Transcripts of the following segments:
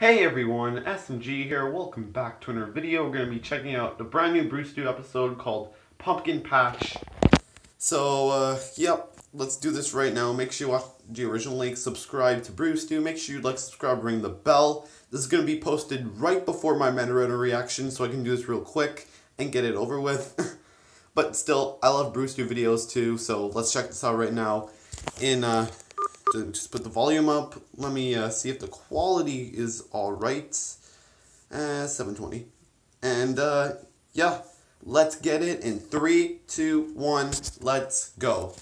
Hey everyone, SMG here. Welcome back to another video. We're going to be checking out the brand new Brewstew episode called Pumpkin Patch. So, yep, let's do this right now. Make sure you watch the original link, subscribe to Brewstew, make sure you like, subscribe, ring the bell. This is going to be posted right before my MetaRedder reaction, so I can do this real quick and get it over with. But still, I love Brewstew videos too, so let's check this out right now. Just put the volume up. Let me see if the quality is alright. 720. And yeah, let's get it in 3, 2, 1, let's go.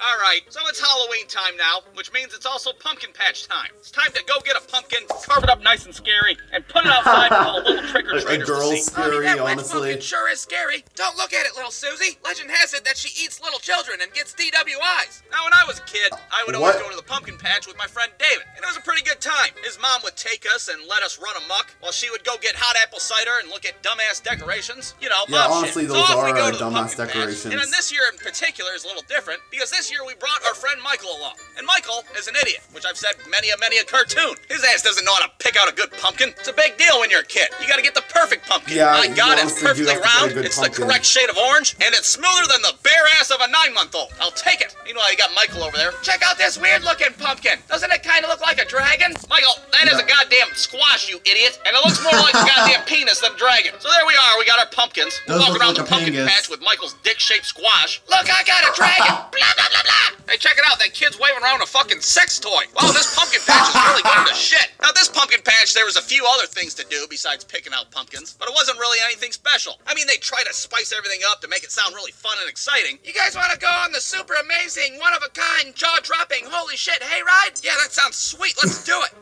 Alright, so it's Halloween time now, which means it's also pumpkin patch time. It's time to go get a pumpkin, carve it up nice and scary, and put it outside for all the little trick-or-treaters to see. Scary, that wet pumpkin sure is scary. Don't look at it, little Susie. Legend has it that she eats little children and gets DWIs. Now, when I was a kid, I would always go to the pumpkin patch with my friend David, and it was a pretty good time. His mom would take us and let us run amok, while she would go get hot apple cider and look at dumbass decorations. You know, yeah, mom honestly, shit. Those so are dumbass decorations. Patch, and then this year in particular is a little different, because this year we brought our friend Michael along. And Michael is an idiot, which I've said many a cartoon. His ass doesn't know how to pick out a good pumpkin. It's a big deal when you're a kid. You gotta get the perfect pumpkin. Yeah, my god, it's perfectly round, it's the correct shade of orange, and it's smoother than the bare ass of a 9-month-old. I'll take it. Meanwhile, you got Michael over there. Check out this weird looking pumpkin. Doesn't it kinda look like a dragon? Michael, that is a goddamn squash, you idiot. And it looks more like a goddamn penis than a dragon. So there we are, we got our pumpkins. We walk around the pumpkin patch with Michael's dick-shaped squash. Look, I got a dragon! Blah blah blah blah! Hey, check it out, that kid's waving around a fucking sex toy. Wow, this pumpkin patch is really going to shit. Now, this pumpkin patch, there was a few other things to do besides picking out pumpkins, but it wasn't really anything special. I mean, they try to spice everything up to make it sound really fun and exciting. You guys want to go on the super amazing, one-of-a-kind, jaw-dropping, holy shit hayride? Yeah, that sounds sweet, let's do it.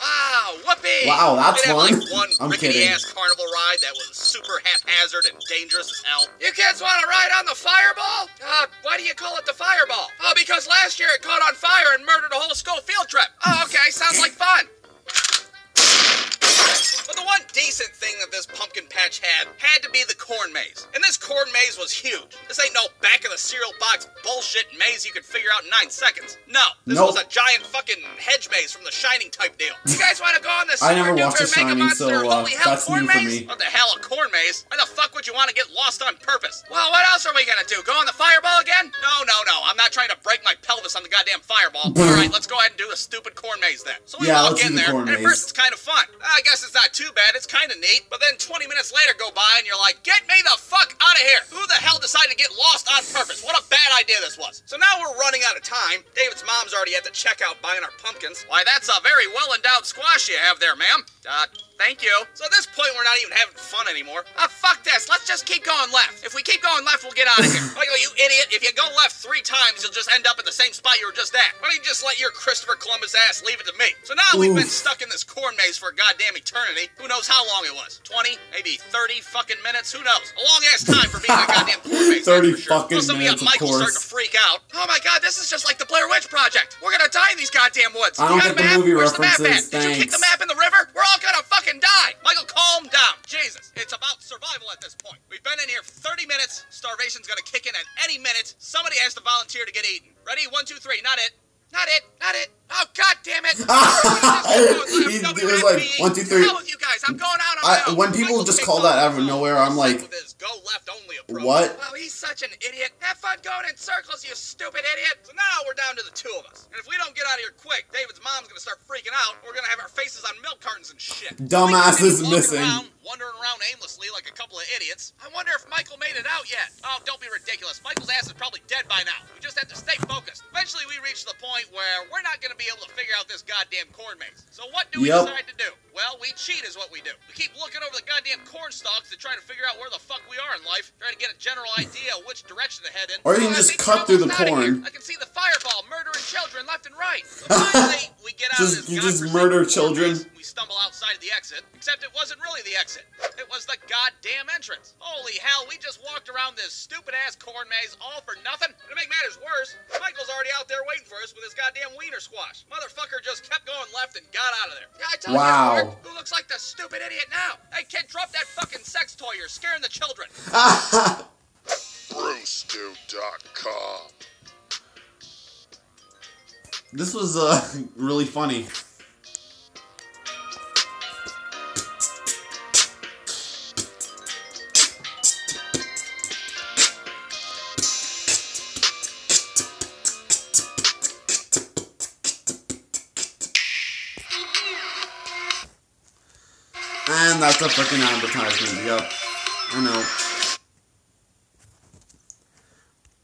Wow, whoopee! Wow, that's fun. Like one rickety-ass carnival ride that was super haphazard and dangerous as hell. You kids want to ride on the fireball? Why do you call it the fireball? Oh, because last year it caught on fire and murdered a whole school field trip. Oh, okay, sounds like fun. But the one decent thing that this pumpkin patch had to be the corn maze. And this corn maze was huge. This ain't no back-of-the-cereal-box bullshit maze you could figure out in 9 seconds. No, this was a giant fucking hedge maze from The Shining type deal. You guys want to go on this super-duper-mega-monster, holy-hell corn maze? What the hell, a corn maze? Why the fuck would you want to get lost on purpose? Well, what else are we going to do? Go on the fireball again? No, I'm not trying to break my pelvis on the goddamn fireball. All right, let's go ahead and do the stupid corn maze then. So we walk in there, and at first it's kind of fun. I guess it's not too bad, it's kind of neat, but then 20 minutes later go by and you're like, get me the fuck out of here! Who the hell decided to get lost on purpose? What a bad idea this was. So now we're running out of time. David's mom's already at the checkout buying our pumpkins. Why, that's a very well-endowed squash you have there, ma'am. Thank you. So at this point, we're not even having fun anymore. Ah, fuck this. Let's just keep going left. If we keep going left, we'll get out of here. Michael, you idiot. If you go left 3 times, you'll just end up at the same spot you were just at. Why don't you just let your Christopher Columbus ass leave it to me? So now we've been stuck in this corn maze for a goddamn eternity. Who knows how long it was? 20, maybe 30 fucking minutes? Who knows? A long-ass time for being in a goddamn corn maze. 30 fucking minutes, of course. Also, we got Michael starting to freak out. Oh my god, this is just like the Blair Witch Project. We're gonna die in these goddamn woods. I don't get the movie references. Where's the map at? Did you kick the map in the river? We're all gonna fucking die! Michael, calm down. Jesus, it's about survival at this point. We've been in here for 30 minutes. Starvation's gonna kick in at any minute. Somebody has to volunteer to get eaten. Ready? 1, 2, 3. Not it. Not it. Not it. Oh, god damn it! It was like 1, 2, 3. You guys, I'm going out on my own. When people just call that out of nowhere, I'm like, go left only approach. What? Wow, he's such an idiot. Have fun going in circles, you stupid idiot. So now we're down to the 2 of us. And if we don't get out of here quick, David's mom's gonna start freaking out. We're gonna have our faces on milk cartons and shit. Dumbass is missing. Wandering around aimlessly like a couple of idiots. I wonder if Michael made it out yet. Oh, don't be ridiculous. Michael's ass is probably dead by now. We just have to stay focused. Eventually, we reach the point where we're not gonna be able to figure out this goddamn corn maze. So what do we decide to do? Well, we cheat is what we do. We keep looking over the goddamn corn stalks to try to figure out where the fuck we are in life, trying to get a general idea of which direction to head in. Or you can just cut through the corn. I can see the fireball murdering children left and right. So finally, we get out of this. You just murder children. We stumble outside of the exit, except it wasn't really the exit. It was the goddamn entrance. Holy hell, we just walked around this stupid-ass corn maze all for nothing. And to make matters worse, Michael's already out there waiting for us with his goddamn wiener squash. Motherfucker just kept going left and got out of there. Yeah, I told you. Who looks like the stupid idiot now? Hey, kid, drop that fucking sex toy. You're scaring the children. Brewstew.com. This was really funny. And that's a fucking advertisement, yup. I know.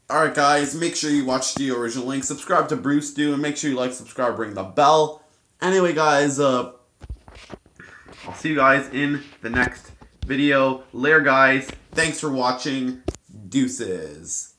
Alright guys, make sure you watch the original link, subscribe to Brewstew, and make sure you like, subscribe, ring the bell. Anyway guys, I'll see you guys in the next video. Later guys, thanks for watching, deuces.